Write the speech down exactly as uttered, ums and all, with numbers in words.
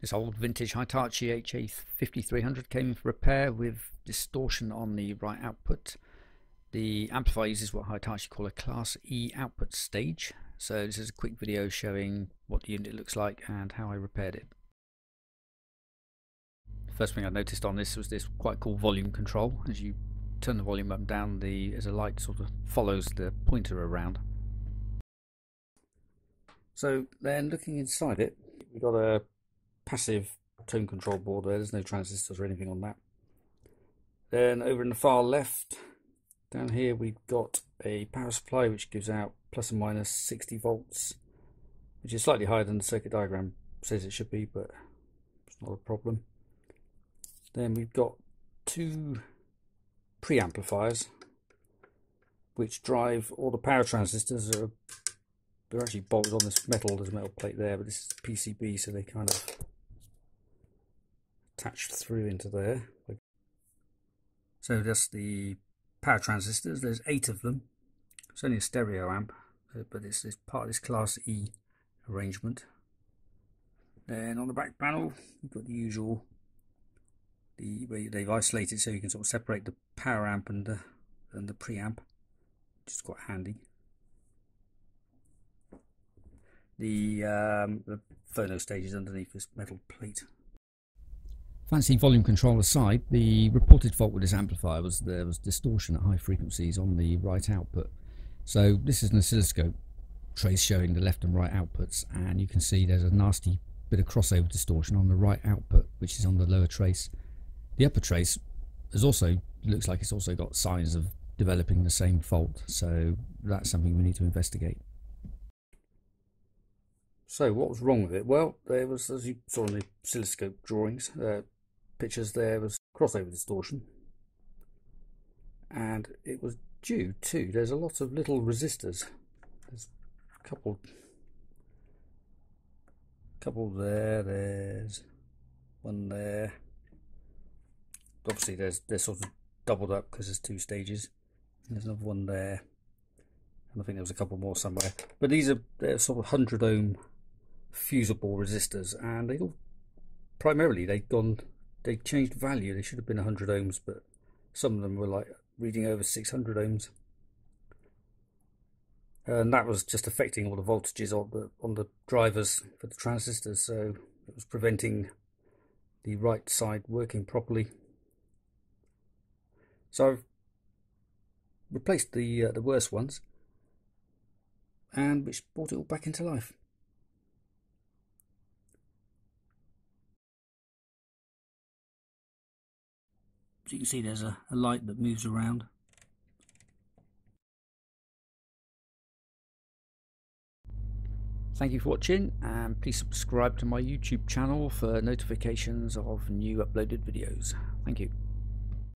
This old vintage Hitachi H A fifty-three hundred came in for repair with distortion on the right output. The amplifier uses what Hitachi call a class E output stage. So this is a quick video showing what the unit looks like and how I repaired it. First thing I noticed on this was this quite cool volume control. As you turn the volume up and down, the as a light sort of follows the pointer around. So then looking inside it, we've got a passive tone control board there. There's no transistors or anything on that. Then over in the far left, down here we've got a power supply which gives out plus and minus sixty volts, which is slightly higher than the circuit diagram says it should be, but it's not a problem. Then we've got two preamplifiers which drive all the power transistors. That are, they're actually bolted on this metal, there's a metal plate there, but this is P C B, so they kind of attach through into there. So that's the power transistors, there's eight of them. It's only a stereo amp, but it's, it's part of this class E arrangement. Then on the back panel, you've got the usual, the where they've isolated so you can sort of separate the power amp and the, and the preamp, which is quite handy. The, um, the phono stage is underneath this metal plate. Fancy volume control aside, the reported fault with this amplifier was there was distortion at high frequencies on the right output. So this is an oscilloscope trace showing the left and right outputs, and you can see there's a nasty bit of crossover distortion on the right output, which is on the lower trace. The upper trace is also looks like it's also got signs of developing the same fault, so that's something we need to investigate. So what was wrong with it? Well, there was, as you saw in the oscilloscope drawings, uh, pictures, there was crossover distortion, and it was due to, there's a lot of little resistors. There's a couple, couple there, there's one there. Obviously there's, they're sort of doubled up because there's two stages. There's another one there, and I think there was a couple more somewhere. But these are, they're sort of one hundred ohm fusible resistors, and they all primarily they've gone they changed value. They should have been one hundred ohms, but some of them were like reading over six hundred ohms, and that was just affecting all the voltages on the on the drivers for the transistors, so it was preventing the right side working properly. So I've replaced the uh, the worst ones, and which brought it all back into life. As you can see, there's a, a light that moves around. Thank you for watching, and please subscribe to my YouTube channel for notifications of new uploaded videos. Thank you.